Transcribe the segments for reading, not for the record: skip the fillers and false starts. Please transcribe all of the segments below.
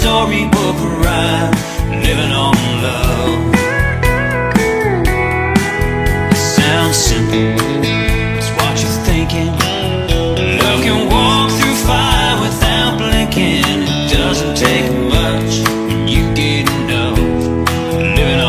storybook rhyme, living on love. It sounds simple, it's what you're thinking. Love can walk through fire without blinking. It doesn't take much when you get enough, living on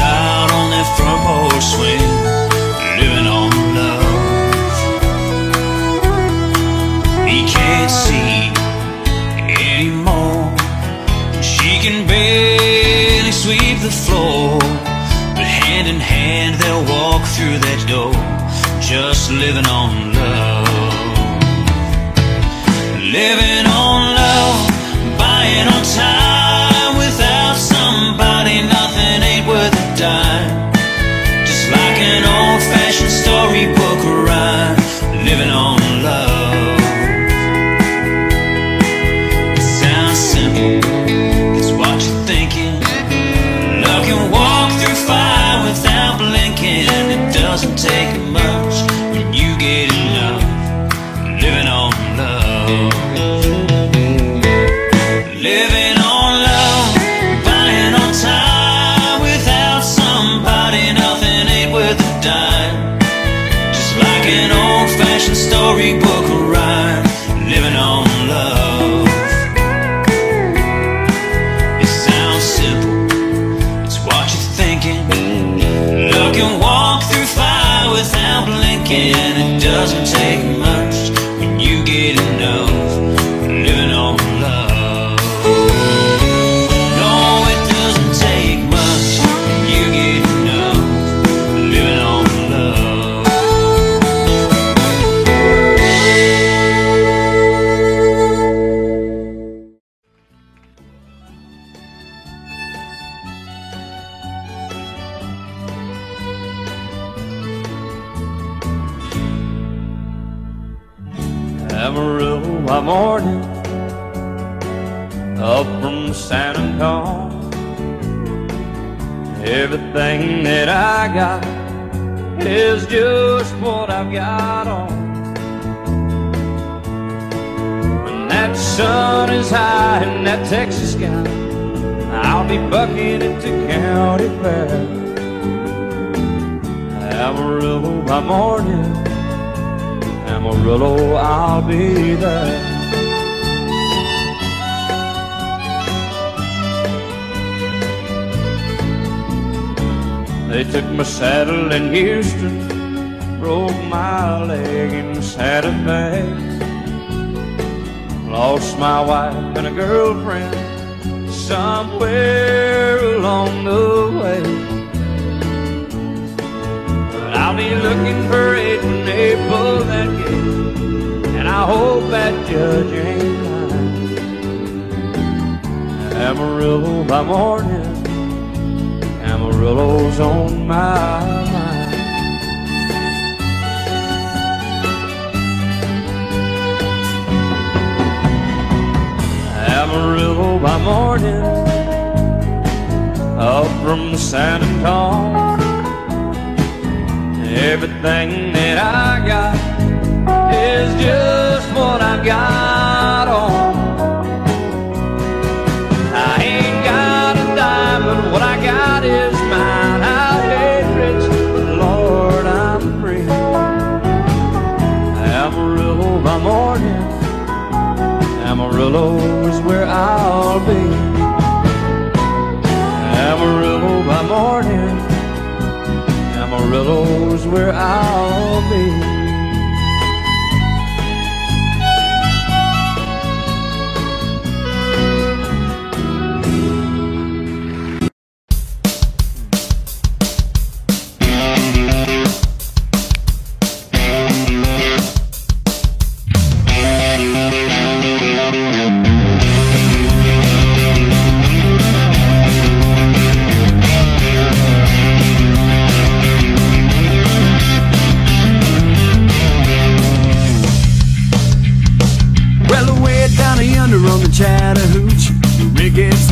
out on that front porch swing, living on love. He can't see anymore, she can barely sweep the floor, but hand in hand they'll walk through that door, just living on love. Living on love, buying on time. Just like an old-fashioned storybook rhyme, living on love. It sounds simple, it's what you're thinking. Love can walk through fire without blinking. It doesn't take much when you get enough, living on love. Living on love, buying on time. Just like an old-fashioned storybook rhyme, living on love. It sounds simple, it's what you're thinking. Love can walk through fire without blinking. It doesn't take much when you get enough, living on love. Amarillo, I'm Martin, up from San Antonio. Everything that I got is just what I've got on. When that sun is high in that Texas sky, I'll be bucking at the county fair. Amarillo, I'm Martin, Amarillo, I'll be there. They took my saddle in Houston, broke my leg in Santa Fe, lost my wife and a girlfriend somewhere along the way. I'll be looking for it when they pull that gate, and I hope that judge ain't lying. Amarillo by morning, Amarillo's on my mind. Amarillo by morning, up from San Antonio. Everything that I got is just what I've got on. I ain't got a dime, but what I got is mine. I'll get rich, but Lord, I'm free. Amarillo by morning, Amarillo is where I'll be. Amarillo by morning, Amarillo's where I'll be.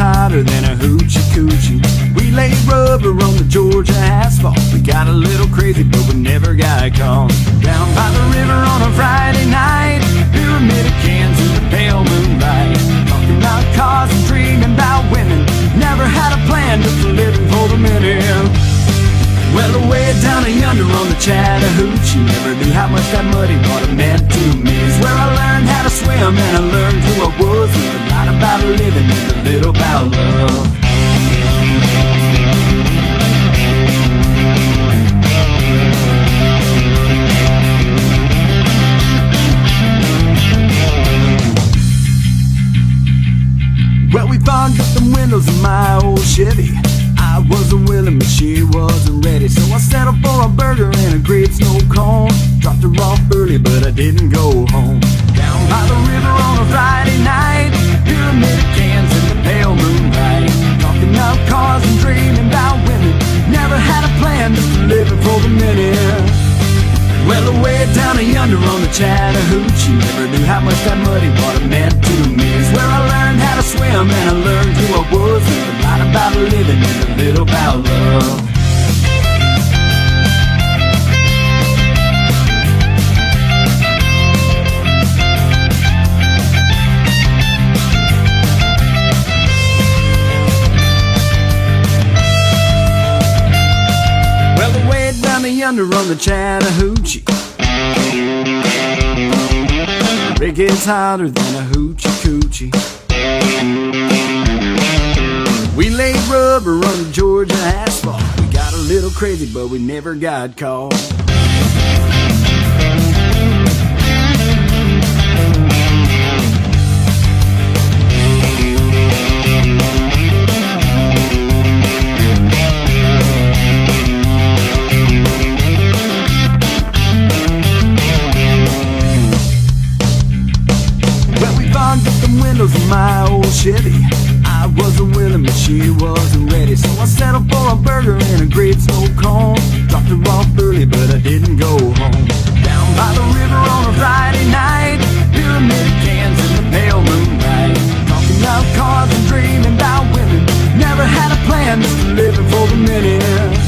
tighter than a hoochie-coochie. We laid rubber on the Georgia asphalt. We got a little crazy, but we never got caught. Down by the river on a Friday night, pyramid of cans in the pale moonlight. Talking about cars and dreaming about women. Never had a plan, just living for the minute. Well, away down yonder on the Chattahoochee, never knew how much that muddy water meant to me. It's where I learned how to swim and I learned who I was. A lot about living and a little about love. Well, we fogged up the windows of my old Chevy. I wasn't willing, but she wasn't ready, so I settled for a burger and a grape snow cone. Dropped her off early, but I didn't go home. Down by the river on a Friday night, pyramid of cans in the pale moonlight. Talking up cars and dreaming about women. Never had a plan, just living for the minute. Well, away down yonder on the Chattahoochee, never knew how much that muddy water meant to me. It's where I learned how to swim and I learned who I was. It's a lot about living and a little about love. Yonder on the Chattahoochee, it gets hotter than a hoochie coochie. We laid rubber on the Georgia asphalt. We got a little crazy, but we never got caught. Of my old Chevy, I wasn't willing, but she wasn't ready, so I settled for a burger and a grape snow cone. Dropped her off early, but I didn't go home. Down by the river on a Friday night, pyramid of cans in the pale moonlight. Talking about cars and dreaming about women. Never had a plan, just living for the minute.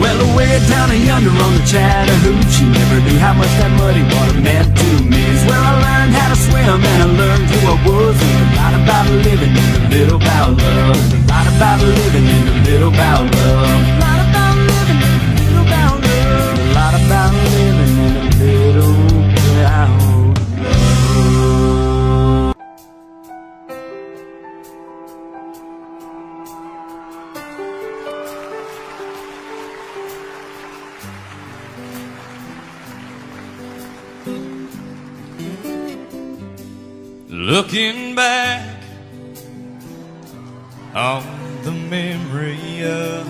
Well, away down yonder on the Chattahoochee, never knew how much that muddy water meant to me. It's where I learned how to swim and I learned who I was. It's a lot about living and a little about love. It's a lot about living and a little about love. It's a lot about living and a little about love. It's a lot about living and a little about love. Looking back on the memory of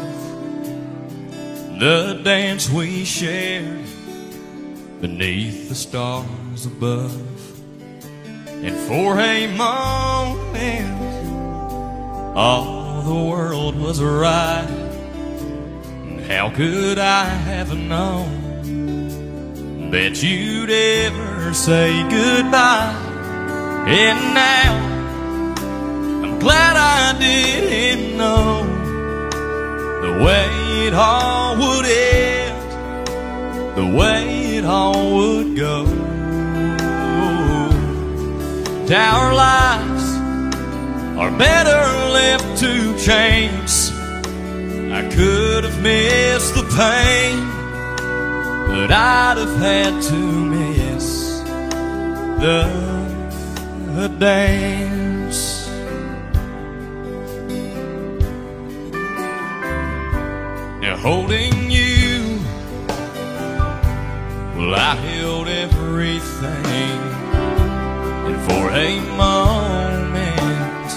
the dance we shared beneath the stars above, and for a moment all the world was right. And how could I have known that you'd ever say goodbye? And now I'm glad I didn't know the way it all would end, the way it all would go. And our lives are better left to chance. I could have missed the pain, but I'd have had to miss the dance. Now holding you, well, I held everything, and for a moment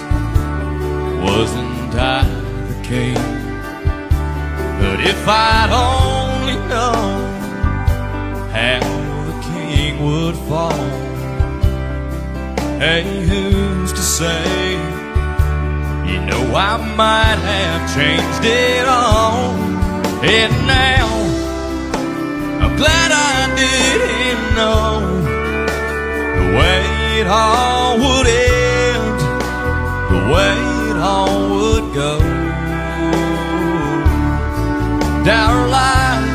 wasn't I the king? But if I'd only known how the king would fall. Hey, who's to say? You know I might have changed it all. And now I'm glad I didn't know the way it all would end, the way it on would go. Our life,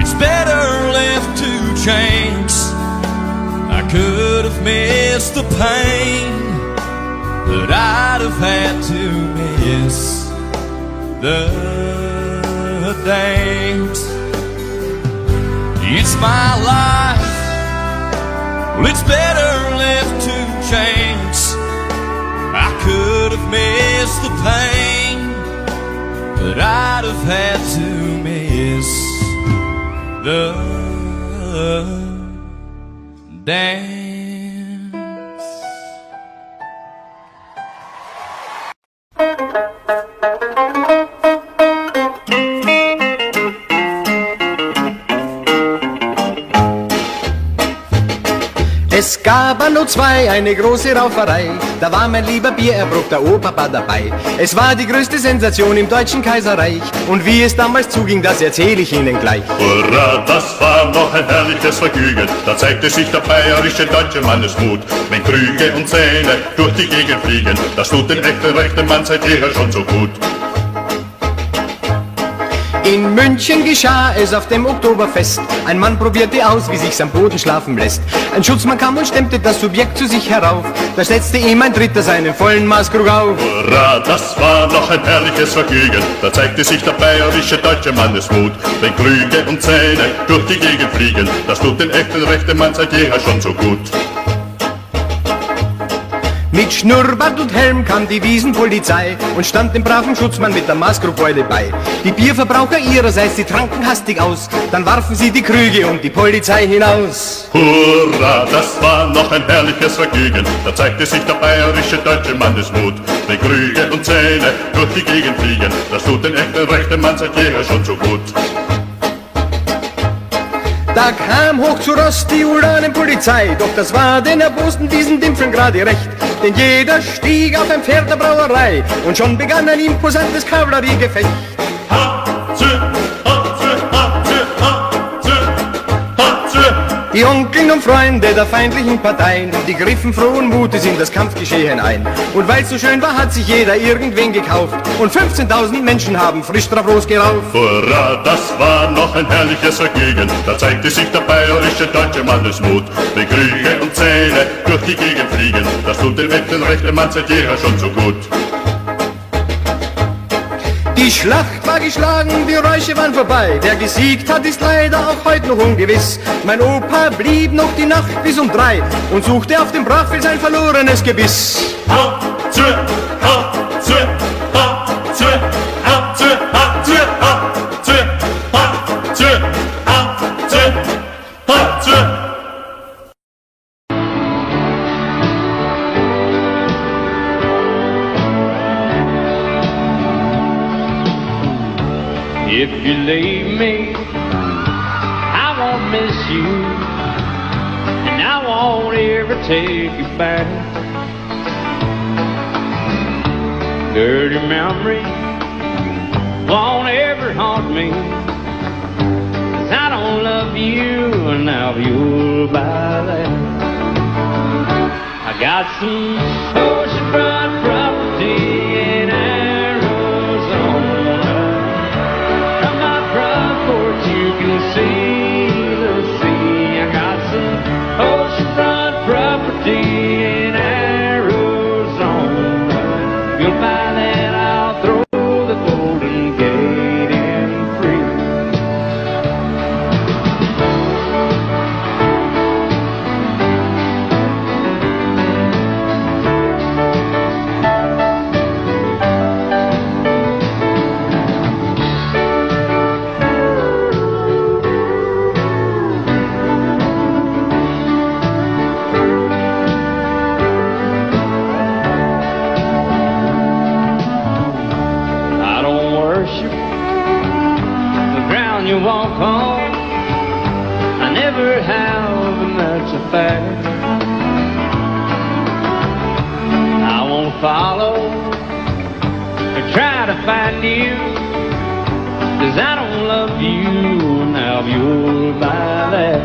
it's better left to chance. I could have missed the pain, but I'd have had to miss the dance. It's my life, well, it's better left to chance. I could have missed the pain, but I'd have had to miss the dance. Es gab an O2 eine große Rauferei, da war mein lieber Biererbruch, der Opa dabei. Es war die größte Sensation im deutschen Kaiserreich, und wie es damals zuging, das erzähle ich Ihnen gleich. Hurra, das war noch ein herrliches Vergnügen, da zeigte sich der bayerische deutsche Mannesmut. Wenn Krüge und Zähne durch die Gegend fliegen, das tut den echten rechten Mann seit jeher schon so gut. In München geschah es auf dem Oktoberfest. Ein Mann probierte aus, wie sich's am Boden schlafen lässt. Ein Schutzmann kam und stemmte das Subjekt zu sich herauf. Da setzte ihm ein Dritter seinen vollen Maßkrug auf. Hurra, das war noch ein herrliches Vergnügen, da zeigte sich der bayerische deutsche Mannesmut. Wenn Krüge und Zähne durch die Gegend fliegen, das tut den echten rechten Mann seit jeher schon so gut. Mit Schnurrbart und Helm kam die Wiesenpolizei und stand dem braven Schutzmann mit der Maßkrugbeule bei. Die Bierverbraucher ihrerseits, die tranken hastig aus, dann warfen sie die Krüge und die Polizei hinaus. Hurra, das war noch ein herrliches Vergnügen, da zeigte sich der bayerische deutsche Mannesmut. Wenn Krüge und Zähne durch die Gegend fliegen, das tut den echten rechten Mann seit jeher schon so gut. Da kam hoch zu Ross die Ulanenpolizei, doch das war den erbosten Wiesendimpfeln gerade recht. Denn jeder stieg auf ein Pferd der Brauerei und schon begann ein imposantes Kavalleriegefecht. Die Onkeln und Freunde der feindlichen Parteien, die griffen frohen Mutes in das Kampfgeschehen ein. Und weil's so schön war, hat sich jeder irgendwen gekauft. Und 15.000 Menschen haben frisch drauf losgerauft. Hurra, das war noch ein herrliches Vergnügen, da zeigte sich der bayerische deutsche Mannesmut. Wenn Krüge und Zähne durch die Gegend fliegen, das tut den rechten Mann seit jeher schon so gut. Die Schlacht war geschlagen, die Räusche waren vorbei. Wer gesiegt hat, ist leider auch heute noch ungewiss. Mein Opa blieb noch die Nacht bis um 3 und suchte auf dem Brachfeld sein verlorenes Gebiss. If you leave me, I won't miss you, and I won't ever take you back. Dirty memory won't ever haunt me, 'cause I don't love you enough, you'll buy that. I got some oceanfront property and see the sea. I got some oceanfront property in Arizona. You'll find that I'll throw the Golden Gate in free. I won't follow or try to find you, 'cause I don't love you now, you'll buy that.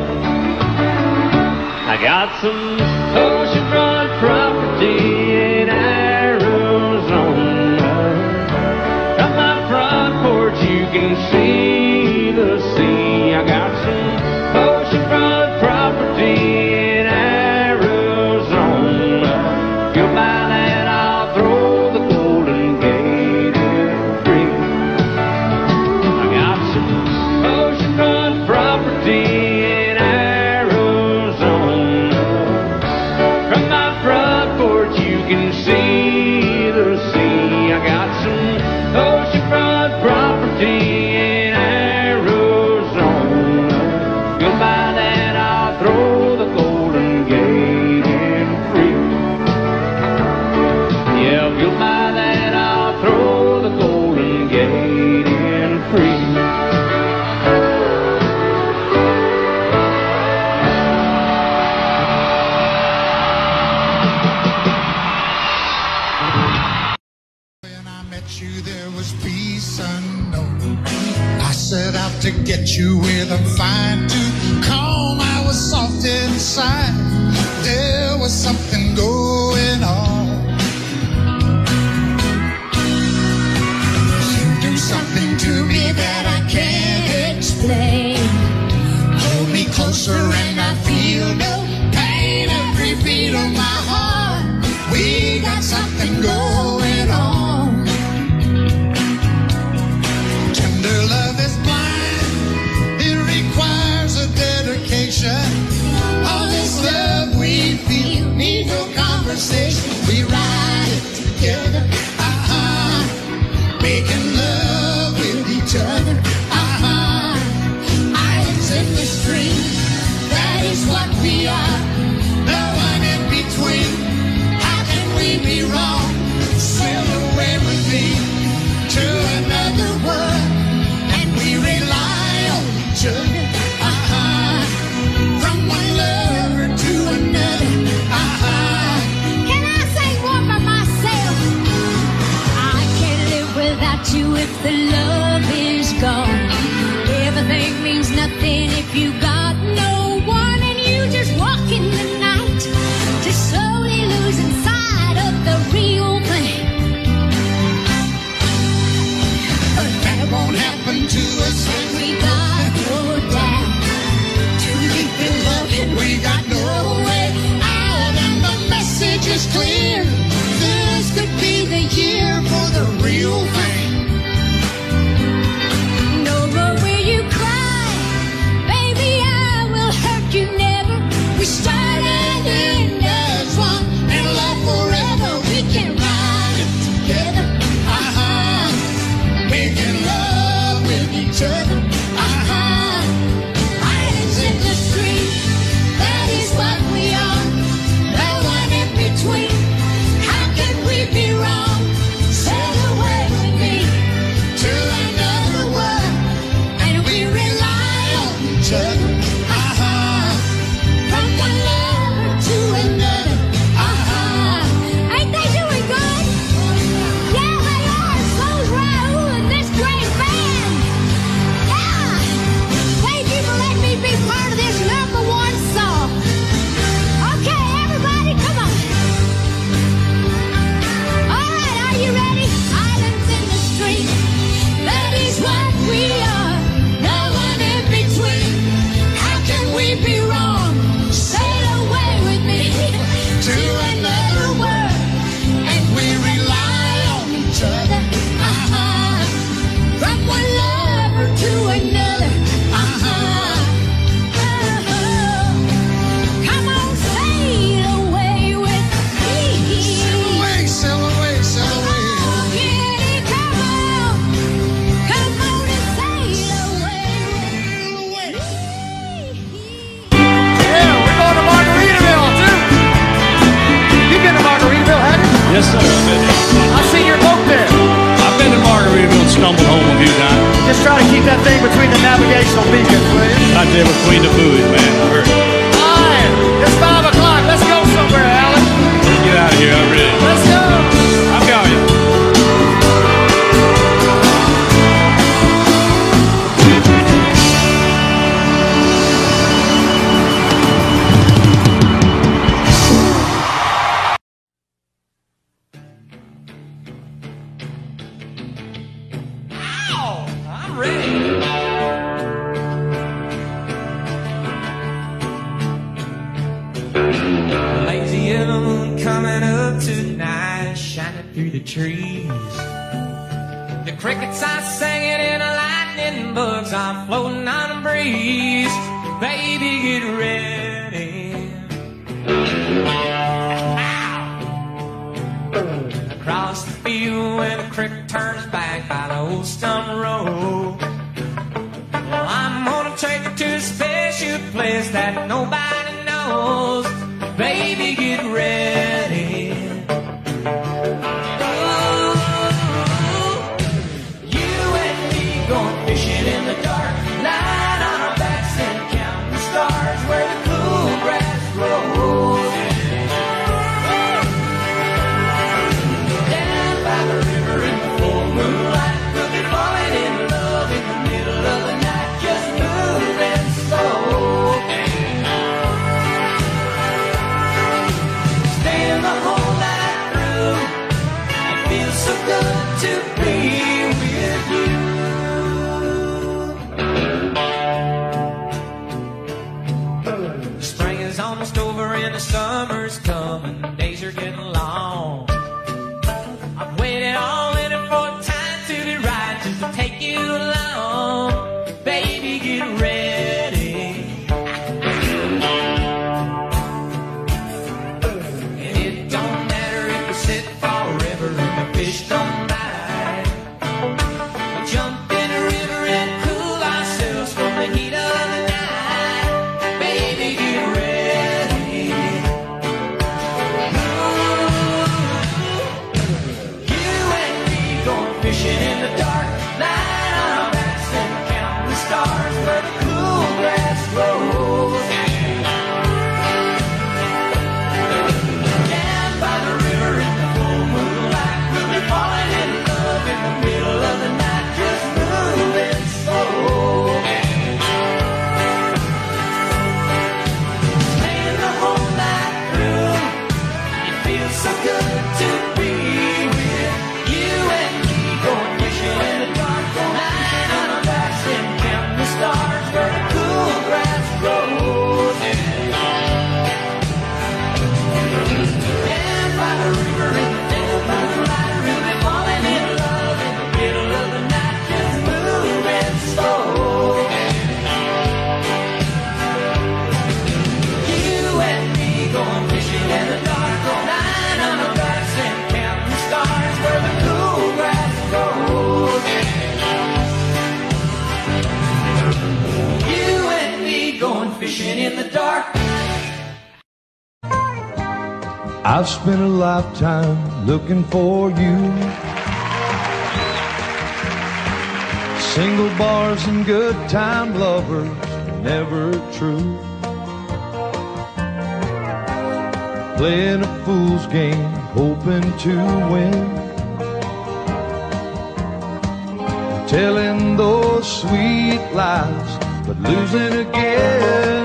I got some oceanfront property in Arizona. see the sea. I got some oceanfront property in Arizona. If you'll buy that, I'll throw the Golden Gate in free. I got some oceanfront property in Arizona. From my front porch, you can see the sea. I got some oceanfront property. There was peace unknown. I set out to get you with a fine tooth comb. I was soft inside. There was something going on. You do something to me that I can't explain. Hold me closer and I feel no pain. Every beat of my heart, we got something going on. All this love we feel need no conversation. We ride it together, making love with each other, Islands in the stream, that is what we are. No one in between. How can we be wrong? Sail away with me to another world, and we rely on each other. If the love is gone, everything means nothing if you got no one, and you just walk in the night, just slowly losing sight of the real thing. But that won't happen to us when we got no doubt. Too deep in love and we got no way out, and the message is clear. This could be the year for the real thing. Yes, sir. I see your boat there. I've been to Margaritaville and stumbled home a few times. Just try to keep that thing between the navigational beacons, please. Right there between the buoys, man. I heard it. All right. It's 5 o'clock. Let's go somewhere, Alan. Get out of here. I'm ready. Let's go. I'm going. Oh, rain. Lazy yellow moon coming up tonight, shining through the trees. The crickets are singing and the lightning bugs are floating on a breeze. Baby, get ready. Ow! Across the field where the creek turns back by the old stone road. Well, I'm gonna take you to a special place that nobody knows. Baby, get ready. Oh, you and me going fishing in the dark. Summer's coming, days are getting long. I've waited all in it for time to be right, just to take you along. Baby, get ready. And it don't matter if we sit forever and the fish don't bite. We jump in the river and cool ourselves from the heat of the night. Baby, get ready. Fishing in the dark, lying on our backs and counting the stars where the cool grass grows. Down by the river in the full moonlight, we'll be falling in love in the middle of the night, just moving slow. Staying the whole night through, it feels so good to be with you and me. In the dark, lying on our backs and counting the stars where the cool grass grows. Down by the river in the full moonlight, we'll be falling in love in the middle of the night, just moving slow. You and me going fishing in the dark, lying on our backs and counting the stars where the cool grass grows. Fishing in the dark. I've spent a lifetime looking for you. Single bars and good time lovers, never true. Playing a fool's game, hoping to win. Telling those sweet lies, but losing again.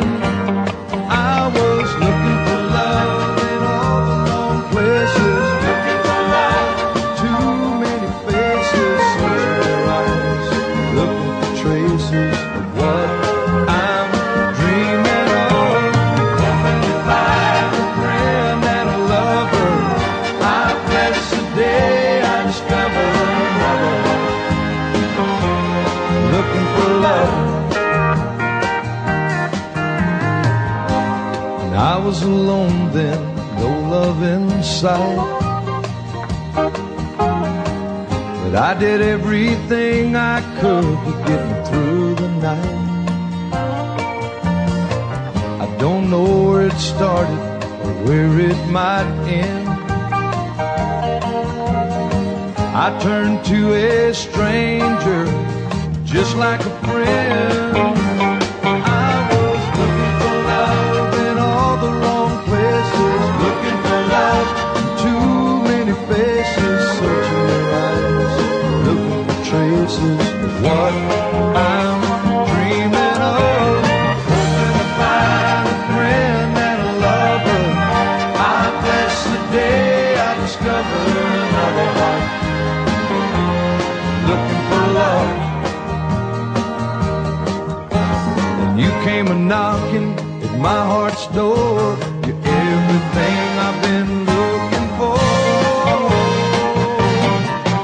I was looking for love in all the wrong places, looking for love, too many faces, searching for eyes, looking for traces of what I'm dreaming of. Hoping to find a friend and a lover. I bless the day I discovered another. Looking for love. I was alone then, no love in sight. But I did everything I could to get me through the night. I don't know where it started or where it might end. I turned to a stranger, just like a friend. What I'm dreaming of, hoping to find a friend and a lover. I bless the day I discover another heart, looking for love. my heart's door. You're everything I've been looking for.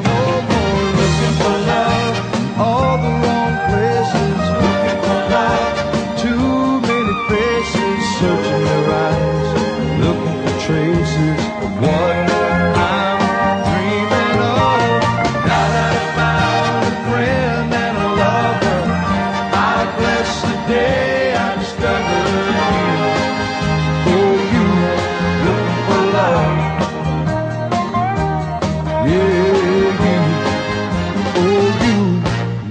No more looking for love, all the wrong places. Looking for love, too many faces searching their eyes, looking for traces of what I'm dreaming of. Now that I found a friend and a lover, I bless the day.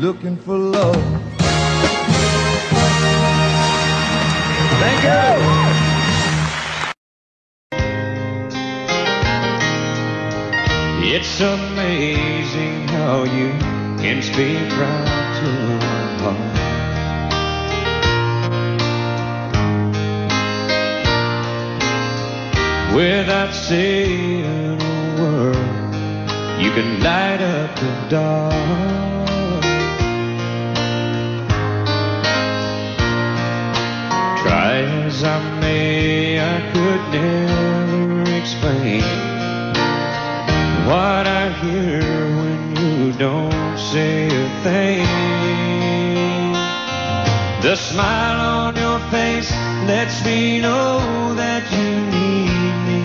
Looking for love. Thank you. It's amazing how you can speak right to my heart without saying a word. You can light up the dark. Try as I may, I could never explain what I hear when you don't say a thing. The smile on your face lets me know that you need me.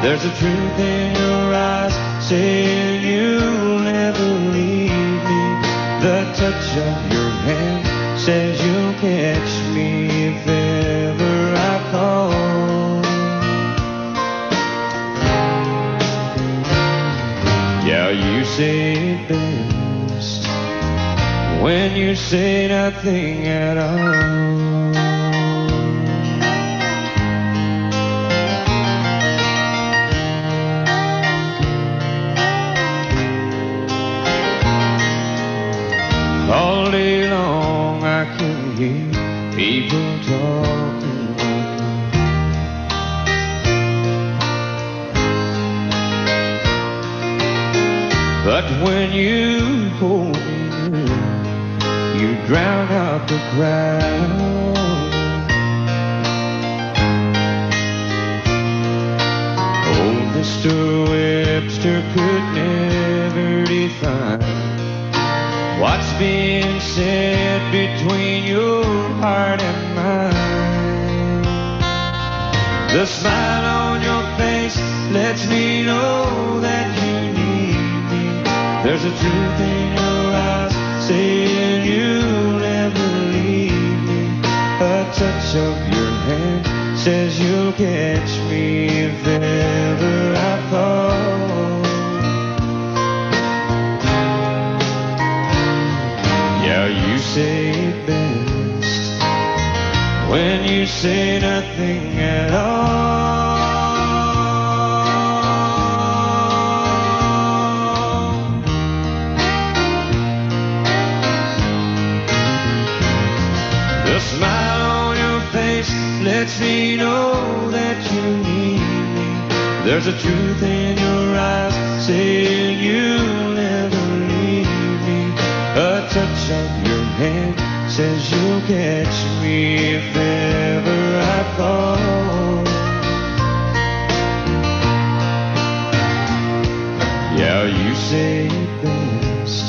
There's a truth in your eyes saying you'll never leave me. The touch of your hand says you'll catch me if ever I call. Yeah, you say it best when you say nothing at all. All day long I can hear people talking. But when you hold me near, you drown out the crowd. Oh, Mr. Webster could never define what's being said between your heart and mine. The smile on your face lets me know that you need me. There's a truth in your eyes saying you'll never leave me. A touch of your hand says you'll catch me if ever I fall. Yeah, you say it best when you say nothing at all. The smile on your face lets me know that you need me. There's a truth in your eyes saying you'll never leave me. A touch of your hand says you'll catch me if ever I fall. Yeah, you say it best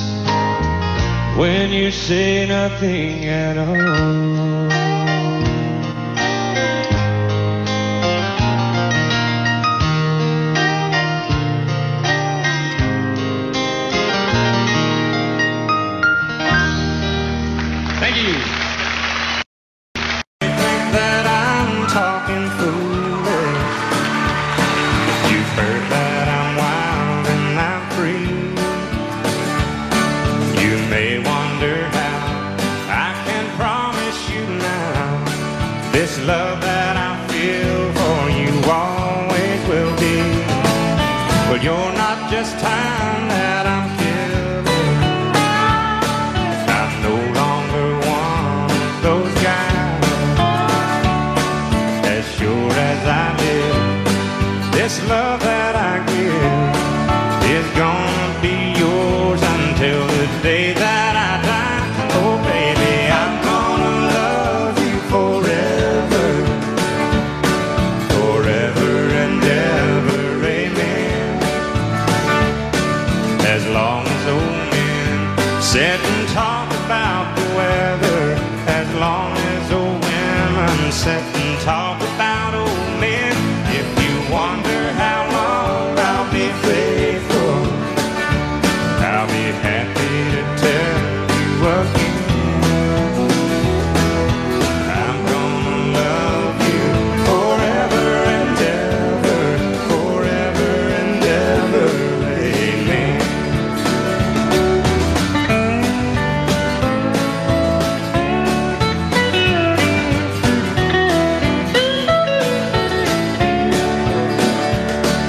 when you say nothing at all. Wonder how I can promise you now. as old men sit and talk about the weather, as long as old women sit and talk about old men. If you wonder how long I'll be faithful, I'll be happy to tell you again. I'm gonna love you forever and ever.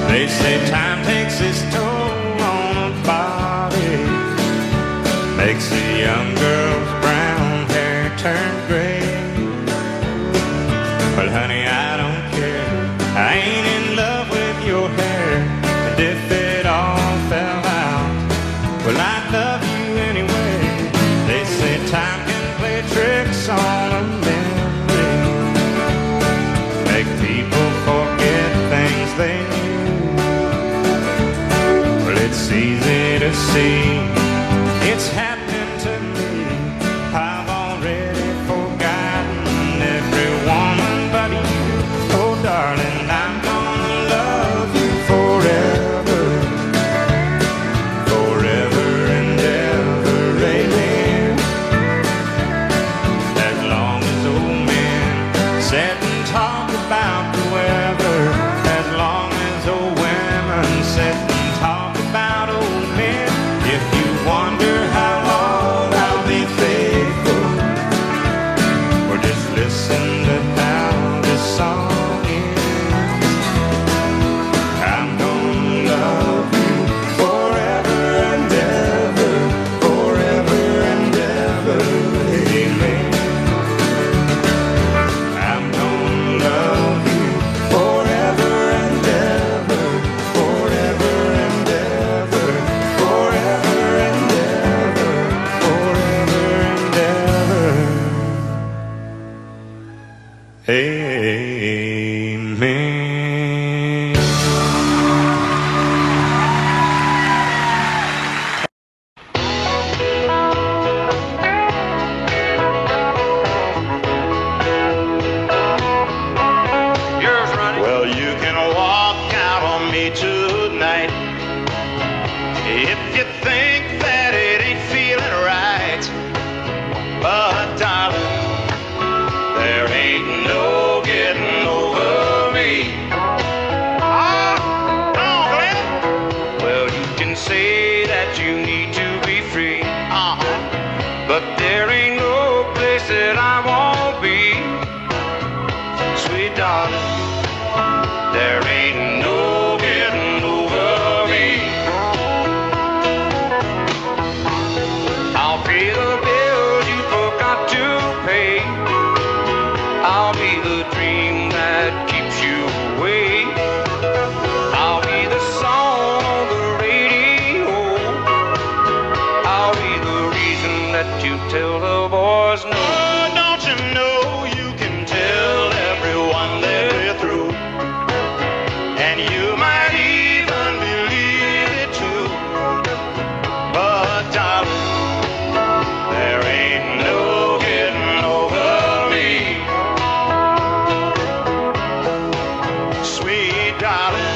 They say time takes its toll on a body, makes a young girl's brown hair turn gray. But honey, I don't care, I ain't in love with your hair, and if it all fell out, well, I'd love you anyway. They say time can play tricks on a memory, make people forget things they knew. It's easy to see, it's happened to me. I've already forgotten every woman but you. Oh darling, I'm gonna love you forever and ever, amen. As long as old men sit and talk about the weather, as long as old women sit and talk about old men. If you wonder how long I'll be faithful, or just listen to how this song ends. I'm gonna love you forever and ever, amen. I'm gonna love you forever and ever. Amen. Well, you can walk out on me tonight if you think that it ain't feeling right. But darling, there ain't no getting over me. Oh, don't let. Well, you can say that you need to be free, but there ain't no place that I won't be. Sweet darling, there ain't no getting over me. I'll be the bill you forgot to pay, I'll be the dream that keeps you awake, I'll be the song on the radio, I'll be the reason that you tell the boys no. Oh, don't you know you can tell everyone that we're through, and you might even believe it too. But darling, there ain't no getting over me. Sweet darling,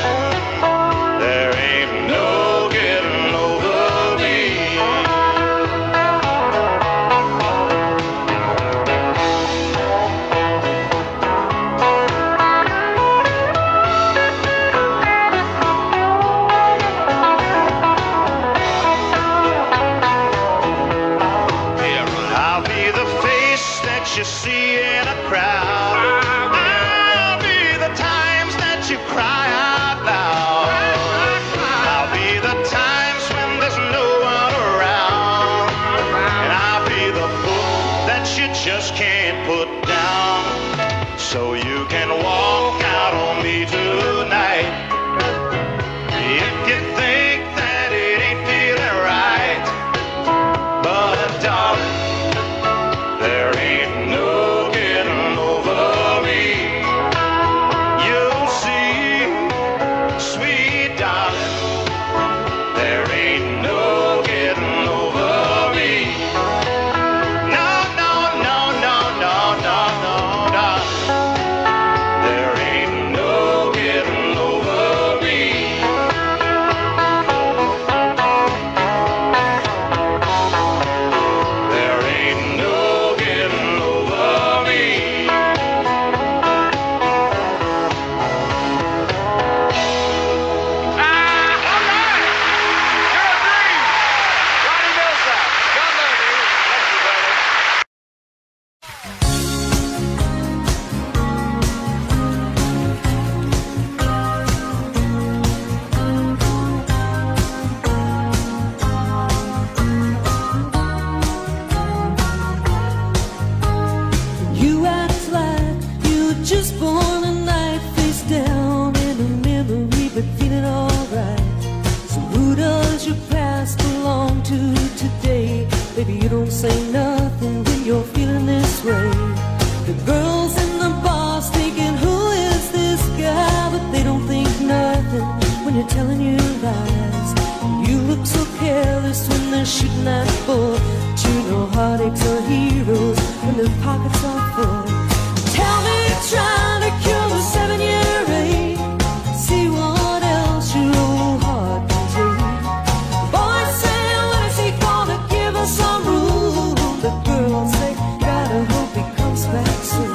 there ain't no getting over me. I'll be the face that you see in a crowd, I'll be the times that you cry out loud, I'll be the times when there's no one around, and I'll be the book that you just can't put down. So you can walk out on me tonight if you think that it ain't feeling right. But darling, there ain't no getting over me. You'll see, sweet darling, there ain't no getting this ain't nothing when you're feeling this way. The girls in the bars thinking, who is this guy? But they don't think nothing when you're telling you lies. You look so careless when they're shooting that bull. But you know heartaches are heroes when their pockets are full. Tell me you're trying to cure the 7-year ache. See what else your old heart can take. The boys say, what is he gonna give us some rule? The girls say, gotta hope he comes back soon.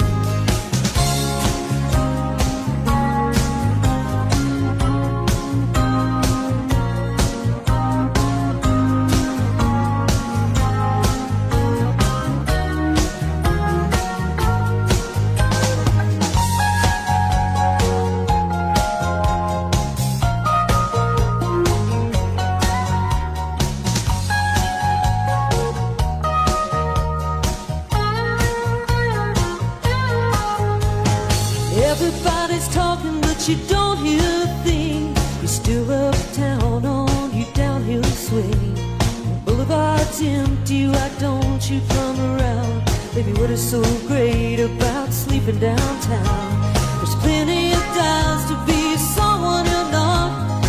Everybody's talking, but you don't hear a thing. You're still uptown on your downhill swing. The boulevard's empty, why don't you come around? Baby, what is so great about sleeping downtown? There's plenty of dials to be someone you're not.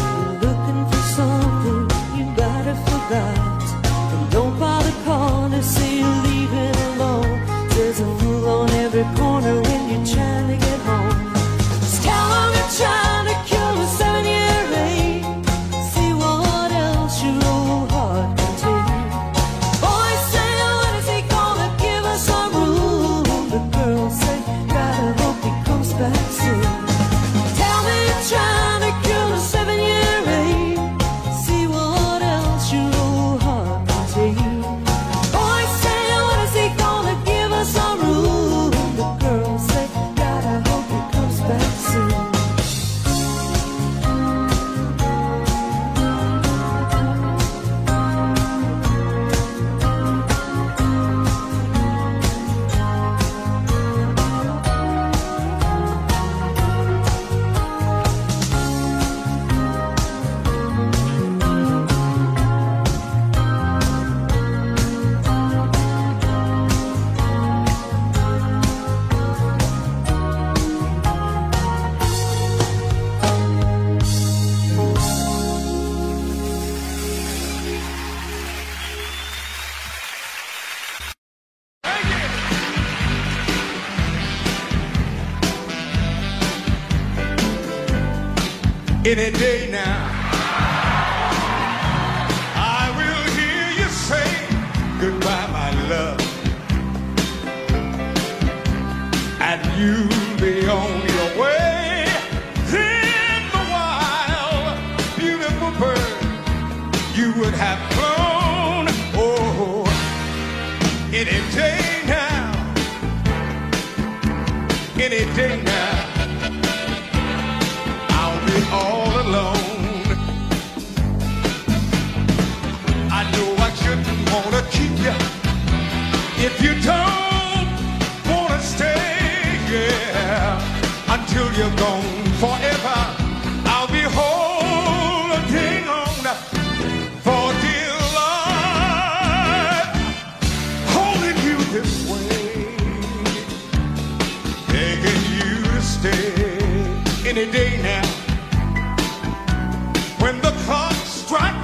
You're looking for something you might have forgot. And don't bother calling to say you're leaving alone. There's a fool on every corner when you're trying to get home. Just tell them you're trying to cure a 7-year ache. See what else your old heart can take. Boys say, when is he gonna give us some room? The girls say, gotta hope he comes back soon. Tell me you're trying to cure a 7-year ache. See what else your old heart can take. Boys say, when is he gonna give us some room? The girls say, gotta hope he comes back soon. Any day now, I will hear you say, goodbye, my love. And you'll be on your way in the wild, beautiful bird you would have flown. Oh, any day now, any day now. All alone, I know I shouldn't want to keep you. If you don't want to stay, yeah, until you're gone forever, I'll be holding on for dear life, holding you this way, begging you to stay. Any day now, when the clock strikes,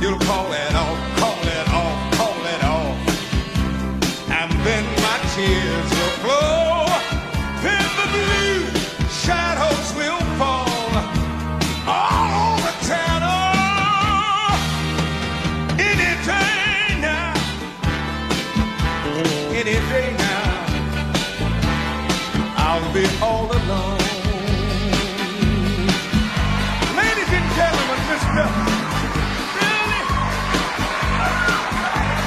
you'll call it off, call it off, call it off. And then my tears will flow, then the blue shadows will fall all over town. Oh, any day now, any day now, I'll be all alone. Mr. Billy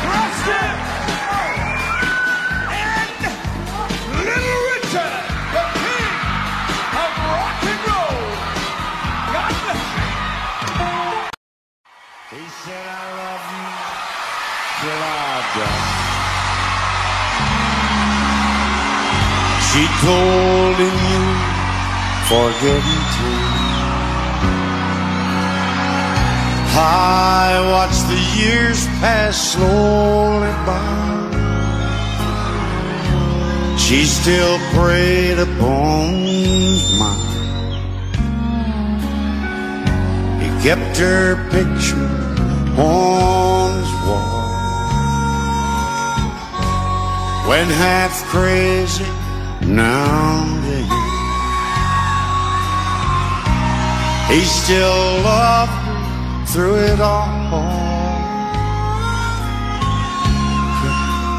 Preston and Little Richard, the king of rock and roll. God bless you. He said, I love you till I've done. She told him you forgive me too. I watch the years pass slowly by. She still preyed upon mine. He kept her picture on his wall. Went half crazy now and then. He still loved her through it all,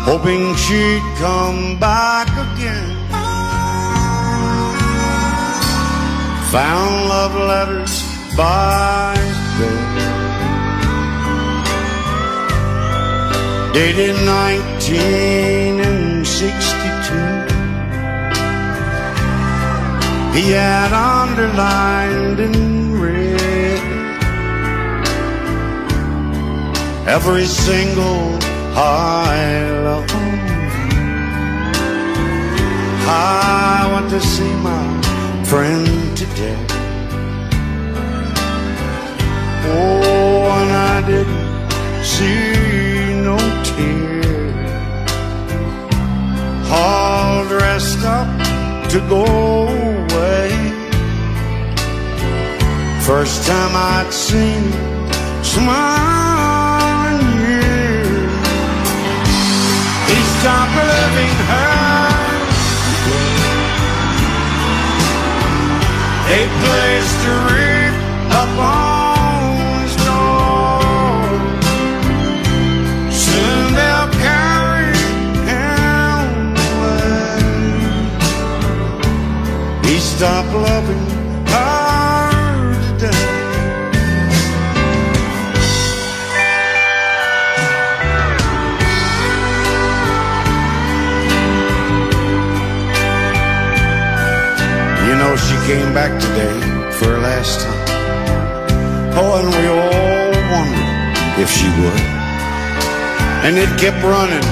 hoping she'd come back again. Found love letters by his bed, dated 1962. He had underlined in red every single I love. I went to see my friend today. Oh, and I didn't see no tear. All dressed up to go away. First time I'd seen her smile. Stop loving her. They placed a wreath upon his door. Soon they'll carry him away. He stopped loving her today. She came back today for her last time. Oh, and we all wondered if she would. And it kept running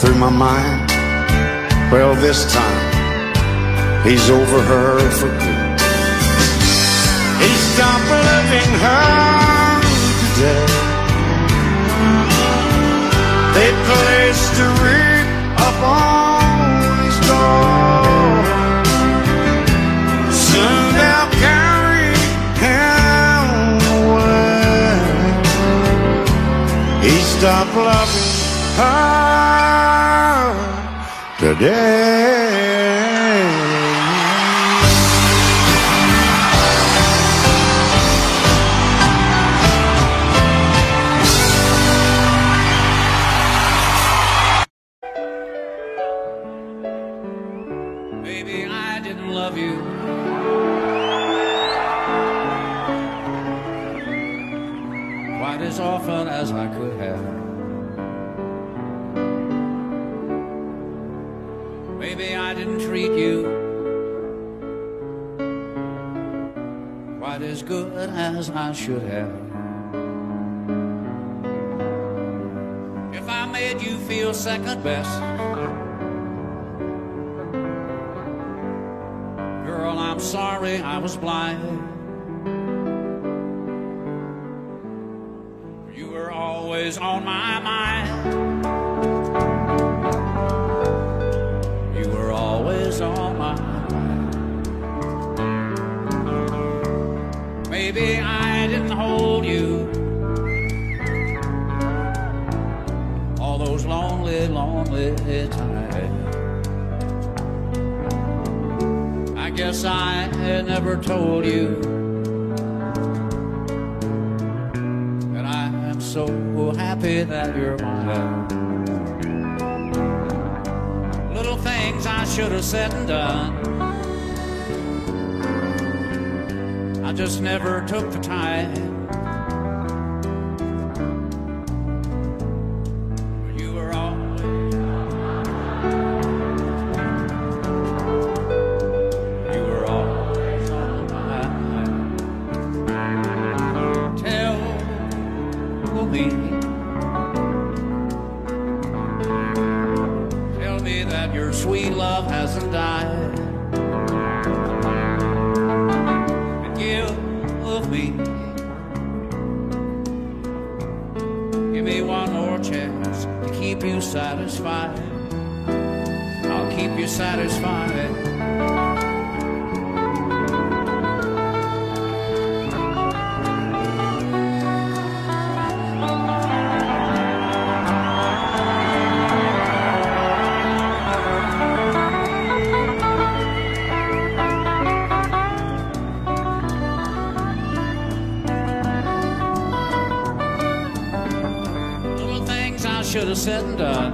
through my mind. Well, this time, he's over her for good. He stopped loving her today. They placed a wreath upon his door. They'll carry him away. He stopped loving her today. Baby, I didn't love you. As often as I could have. Maybe I didn't treat you quite as good as I should have. If I made you feel second best, girl, I'm sorry I was blind. Always on my mind. You were always on my mind. Maybe I didn't hold you all those lonely, lonely times. I guess I had never told you so happy that you're mine. Little things I should have said and done, I just never took the time. You were always, you were always on my mind. Tell me that your sweet love hasn't died, and give me one more chance to keep you satisfied. I'll keep you satisfied. Should have said and done,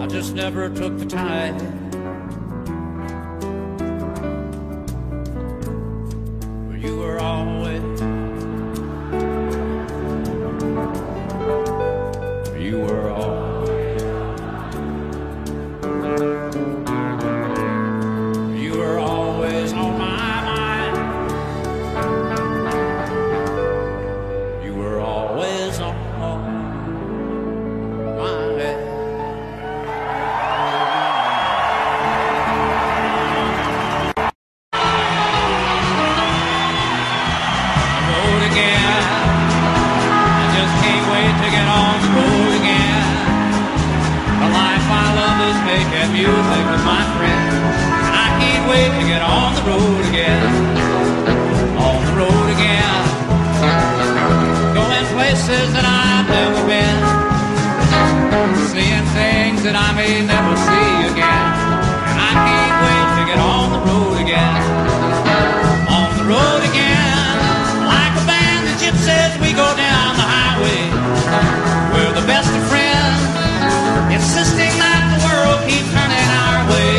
I just never took the time. But you were always, you were always, you were always on my mind. Making music with my friends, and I can't wait to get on the road again, on the road again, going places that I've never been, seeing things that I may never see again, and I can't wait to get on the road again, on the road again. Like a band of gypsies, we go down the highway. We're the best of friends, insisting that the world keeps turning our way,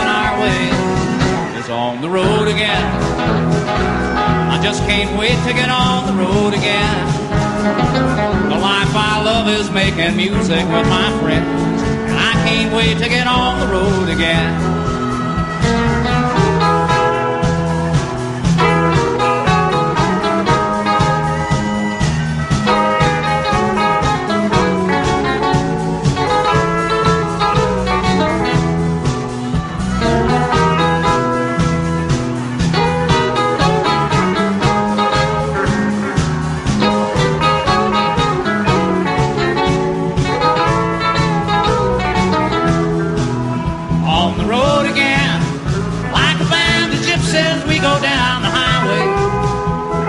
and our way is on the road again. I just can't wait to get on the road again. The life I love is making music with my friends, and I can't wait to get on the road again.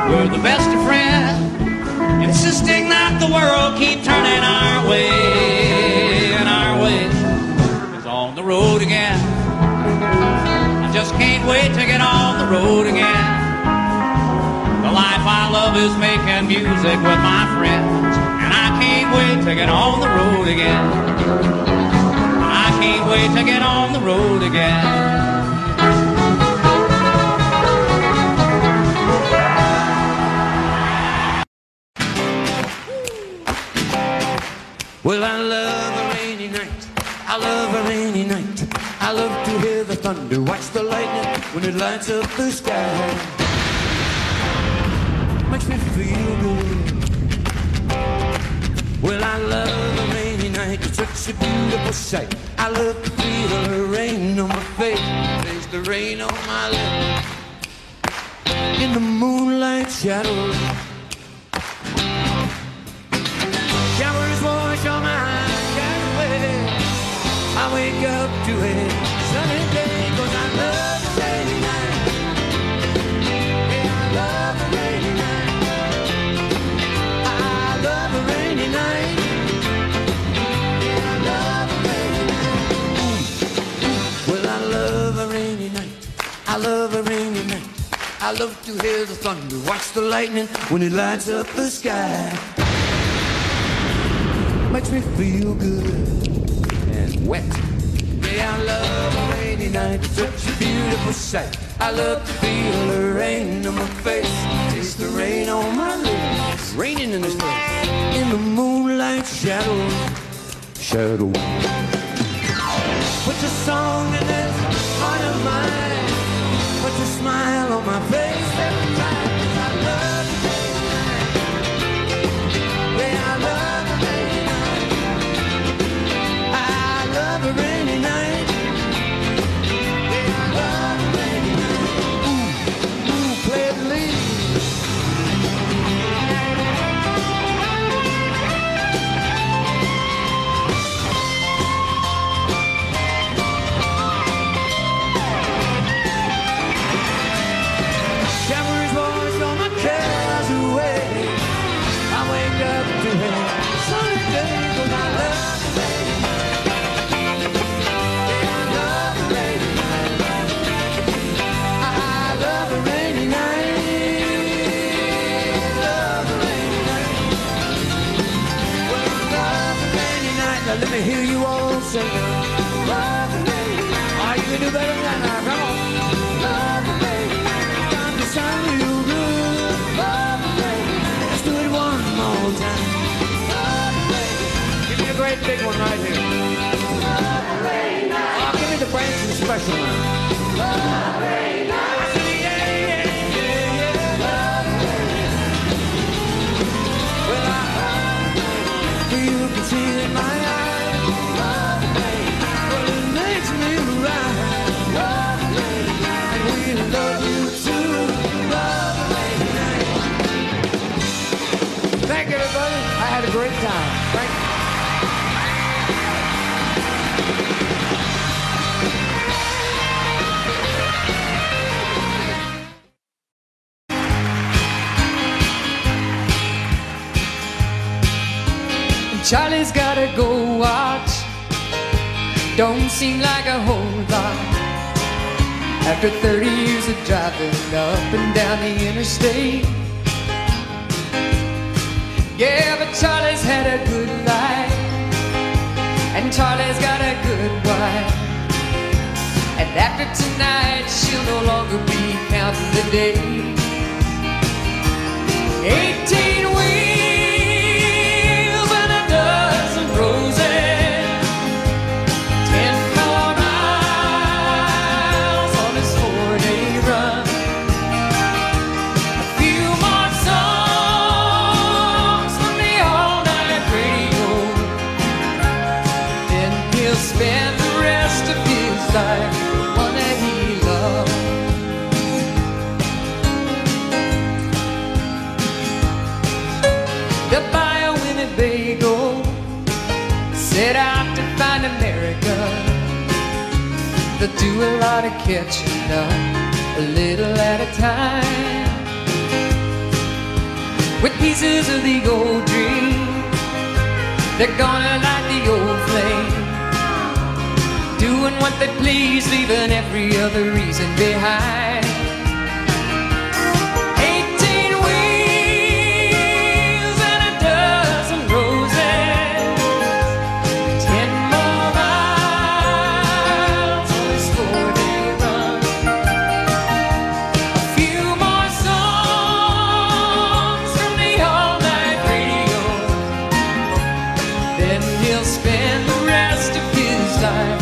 We're the best of friends, insisting that the world keep turning our way, and our way is on the road again. I just can't wait to get on the road again. The life I love is making music with my friends, and I can't wait to get on the road again. I can't wait to get on the road again. Well, I love a rainy night, I love a rainy night. I love to hear the thunder, watch the lightning when it lights up the sky. Makes me feel good. Well, I love a rainy night, it's such a beautiful sight. I love to feel the rain on my face, taste the rain on my lips. In the moonlight shadows, showers wash on my eyes. I wake up to it sunny day, 'cause I love a rainy night. Yeah, I love a rainy night. I love a rainy night. Yeah, I love a rainy night. Well, I love a rainy night, I love a rainy night. I love to hear the thunder, watch the lightning when it lights up the sky. Makes me feel good and wet. Yeah, I love a rainy night, it's such a beautiful sight. I love to feel the rain on my face, taste the rain on my lips. Raining in this place, in the moonlight shadow, shadow. Put your song in this heart of mine, put your smile on my face every time. I love the rainy night. Yeah, I love. I love a rainy night. Yeah, I love a rainy night. Ooh, ooh, play it leaves. to hear you all sing. Love me, oh, you can do better than I. Come on. Love me, time to shine you good. Love me, let's do it one more time. Love me, give me a great big one right here. Love me, oh, give me the Branson special now. Love me, I said yeah, yeah, yeah, yeah. Love me, well I, you can see it in my eyes. Great time. Thank you. Charlie's gotta go watch. Don't seem like a whole lot. After 30 years of driving up and down the interstate. Yeah, but Charlie's had a good life, and Charlie's got a good wife. And after tonight, she'll no longer be counting the days. 18 wheels and a dozen roses, 10 more miles on his 4-day run. Like the one that he loved. The bio in a bagel set out to find America. They'll do a lot of catching up, a little at a time. With pieces of the old dream, they're gonna light the old flame. Doing what they please, leaving every other reason behind. 18 wheels and a dozen roses, 10 more miles on this 4-day run. A few more songs from the all-night radio, then he'll spend the rest of his life.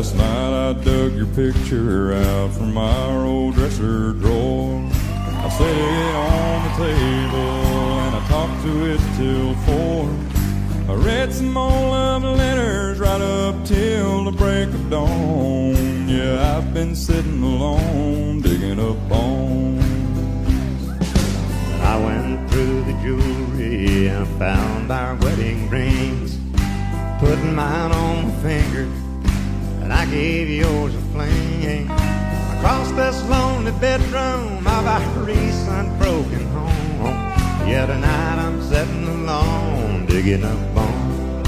Last night I dug your picture out from our old dresser drawer. I set it on the table and I talked to it till 4. I read some old love letters right up till the break of dawn. Yeah, I've been sitting alone digging up bones. I went through the jewelry and found our wedding rings. Put mine on my finger and I gave yours a fling. Across this lonely bedroom of our recent broken home, yeah, tonight I'm sitting alone digging up bones.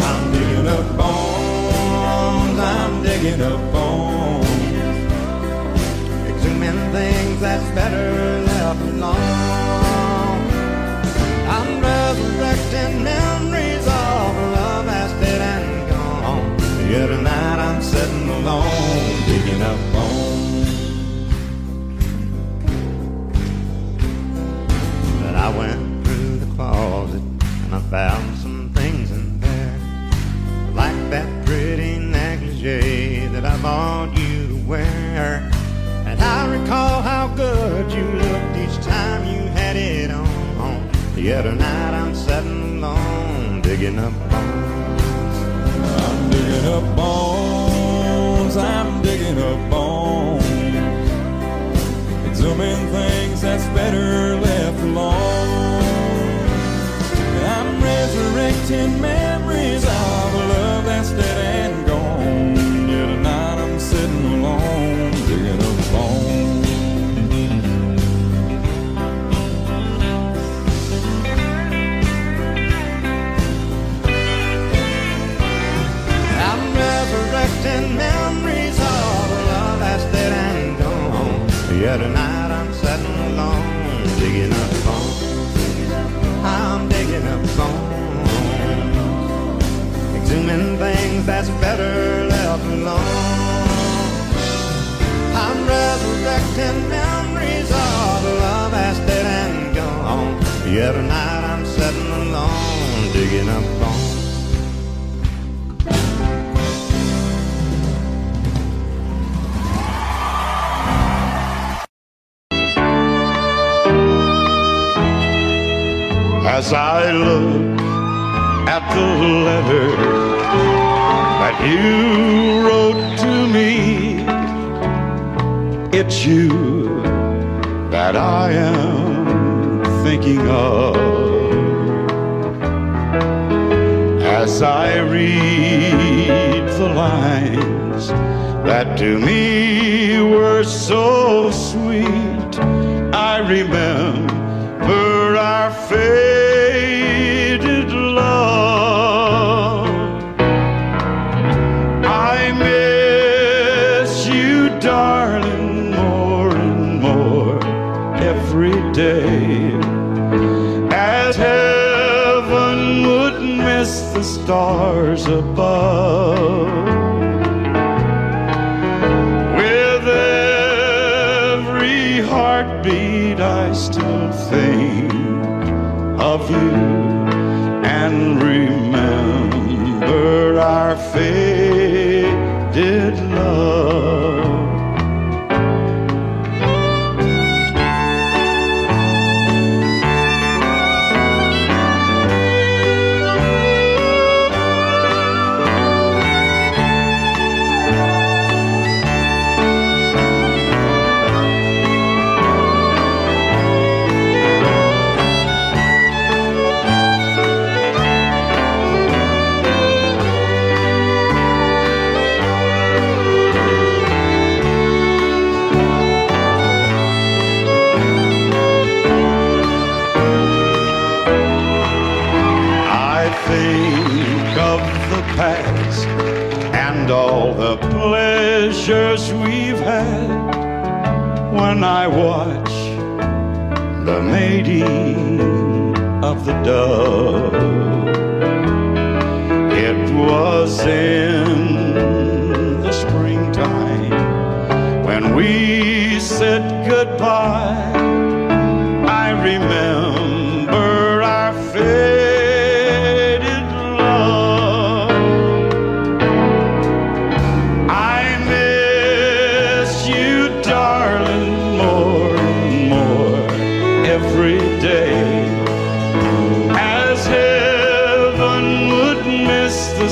I'm digging up bones, I'm digging up bones, exhuming things that's better left alone. I'm resurrecting memories of love that's dead and gone, yeah, tonight I'm sitting alone digging up bones. But I went through the closet and I found some things in there, like that pretty negligee that I bought you to wear. And I recall how good you looked each time you had it on. Yeah, tonight I'm sitting alone digging up bones. I'm digging up bones, I'm digging up bones, exhuming things that's better left alone. I'm resurrecting memories of a love that's dead and gone. Yeah, tonight I'm sitting alone digging up bones. Resurrecting memories of a love that's dead and gone. Yeah, tonight I'm sitting alone digging up bones. I'm digging up bones, exhuming things that's better left alone. I'm resurrecting memories of a love that's dead and gone. Yeah, tonight I'm sitting alone digging up bones. As I look at the letter that you wrote to me, it's you that I am thinking of. As I read the lines that to me were so sweet, I remember our fate. As heaven would miss the stars above, with every heartbeat I still think of you and remember our faded love. Past and all the pleasures we've had, when I watch the mating of the dove, it was in the springtime when we said goodbye. I remember our face.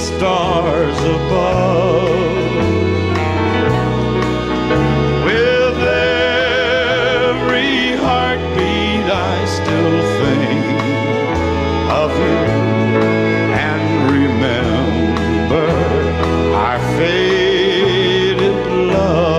stars above. With every heartbeat I still think of you and remember our faded love.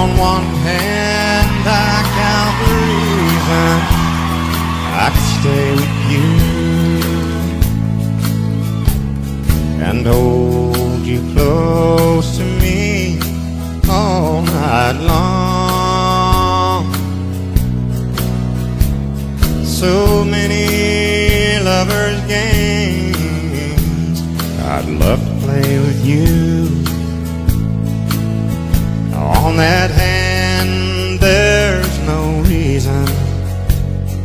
On one hand I count the reason I could stay with you and hold you close to me all night long. So many lovers' games I'd love to play with you. On that hand, there's no reason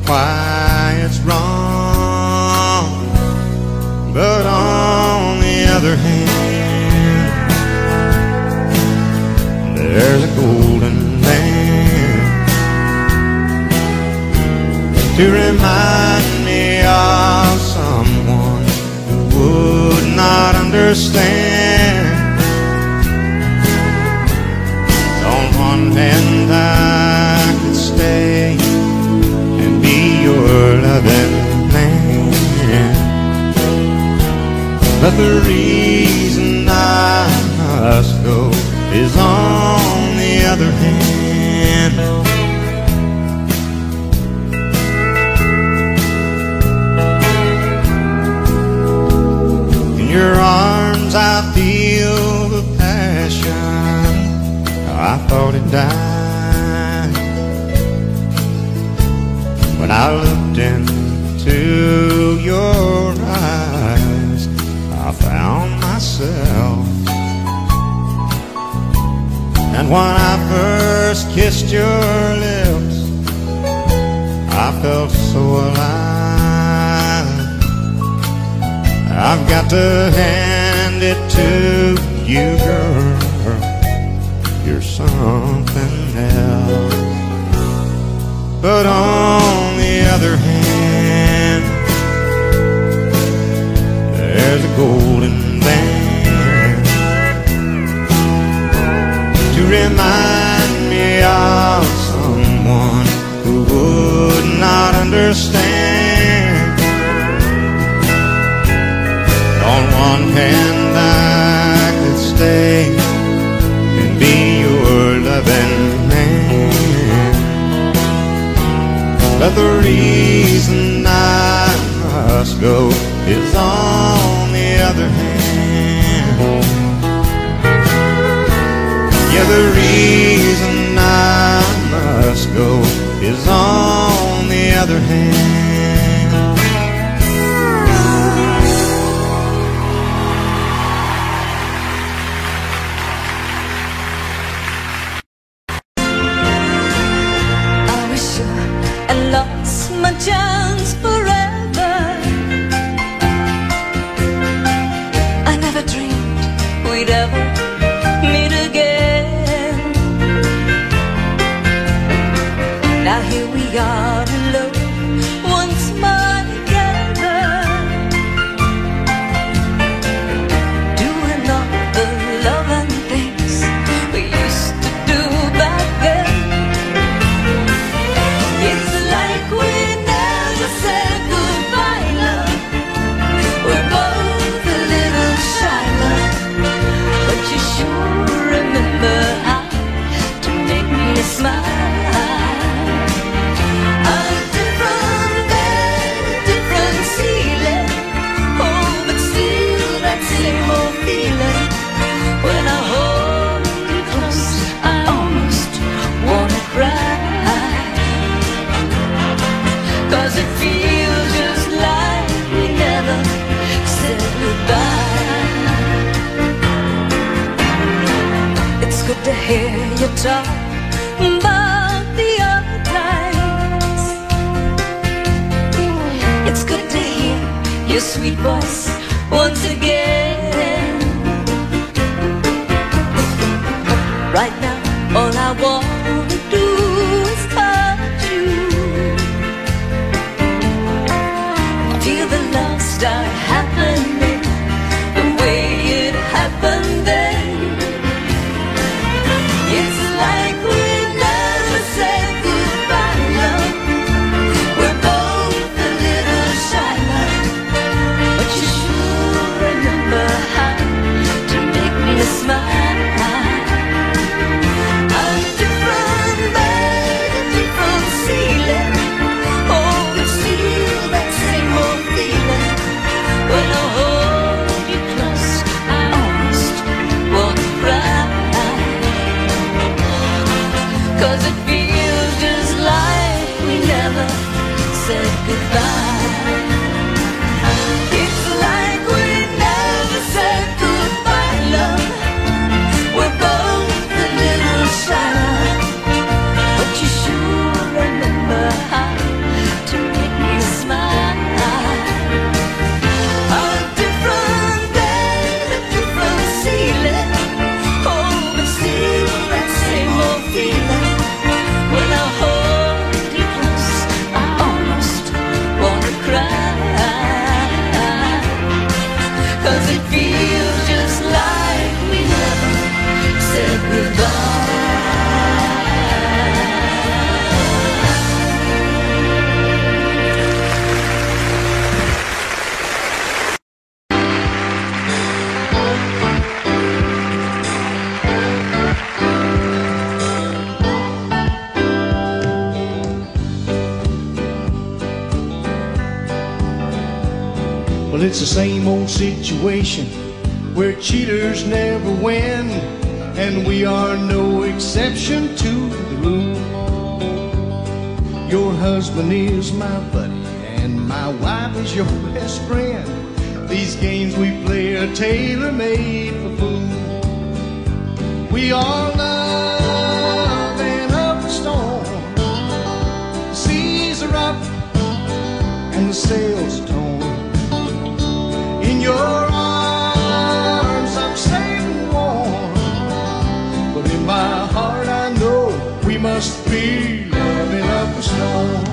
why it's wrong. But on the other hand, there's a golden man to remind me of someone who would not understand. And I could stay and be your loving man, but the reason I must go is on the other hand. In your arms I feel the passion I thought it died when I looked into your eyes. I found myself, and when I first kissed your lips, I felt so alive. I've got to hand it to you, girl. You're something else. But on the other hand, there's a golden band to remind me of someone who would not understand. On one hand I could stay, but the reason I must go is on the other hand. Yeah, the reason I must go is on the other hand. Here we are alone, one hear you talk about the old times. It's good to hear your sweet voice once again. Right now, all I want to do is touch you. Feel the love start happening the way it happened then. It's the same old situation where cheaters never win, and we are no exception to the rule. Your husband is my buddy and my wife is your best friend. These games we play are tailor-made for fools. We are love and up the storm. The seas are up and the sails are torn. In your arms I'm safe and warm, but in my heart I know we must be loving up a storm.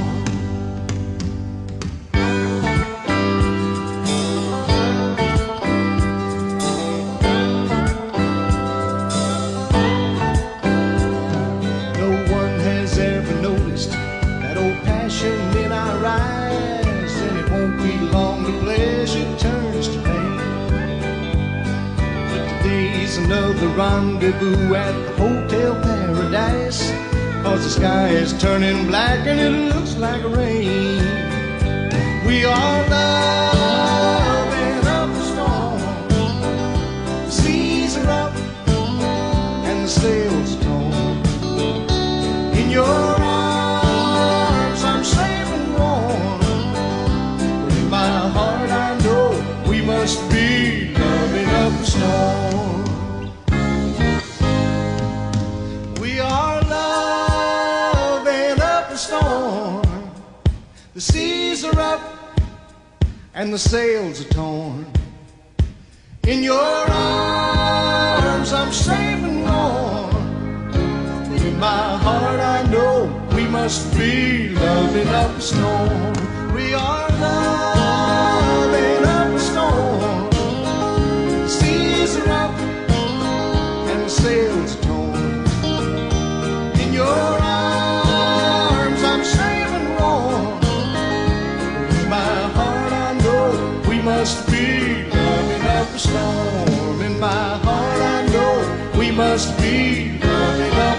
No one has ever noticed that old passion in our eyes, and it won't be long to pleasure turn. Another rendezvous at the Hotel Paradise, cause the sky is turning black and it looks like rain. We are love and up the storm. The seas are up and the sails are torn. In your arms I'm safe and warm, but in my heart I know we must be loving up the storm. The seas are up and the sails are torn. In your arms I'm safe and warm, in my heart I know we must be loving up a storm. We are loving up a storm. The seas are up and the sails are torn. In your arms I'm safe and warm, must be loving up a storm. In my heart I know we must be loving up a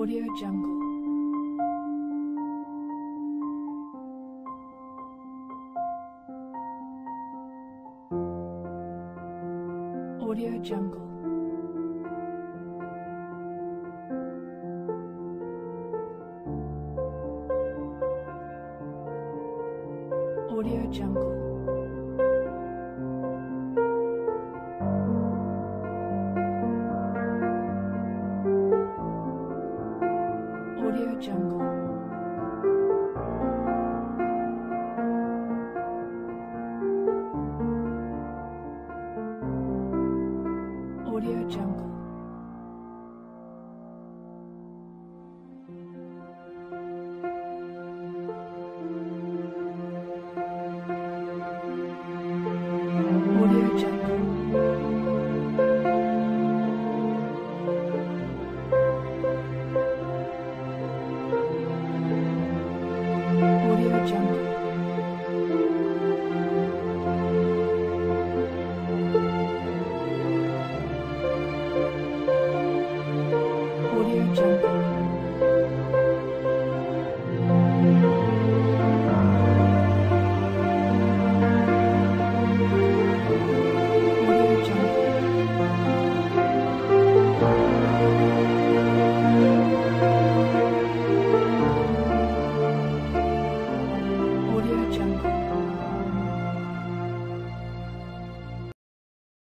Audio Jungle. Audio Jungle. Audio Jungle. Audio Jungle. Audio Jungle. Audio Jungle. Audio Jungle.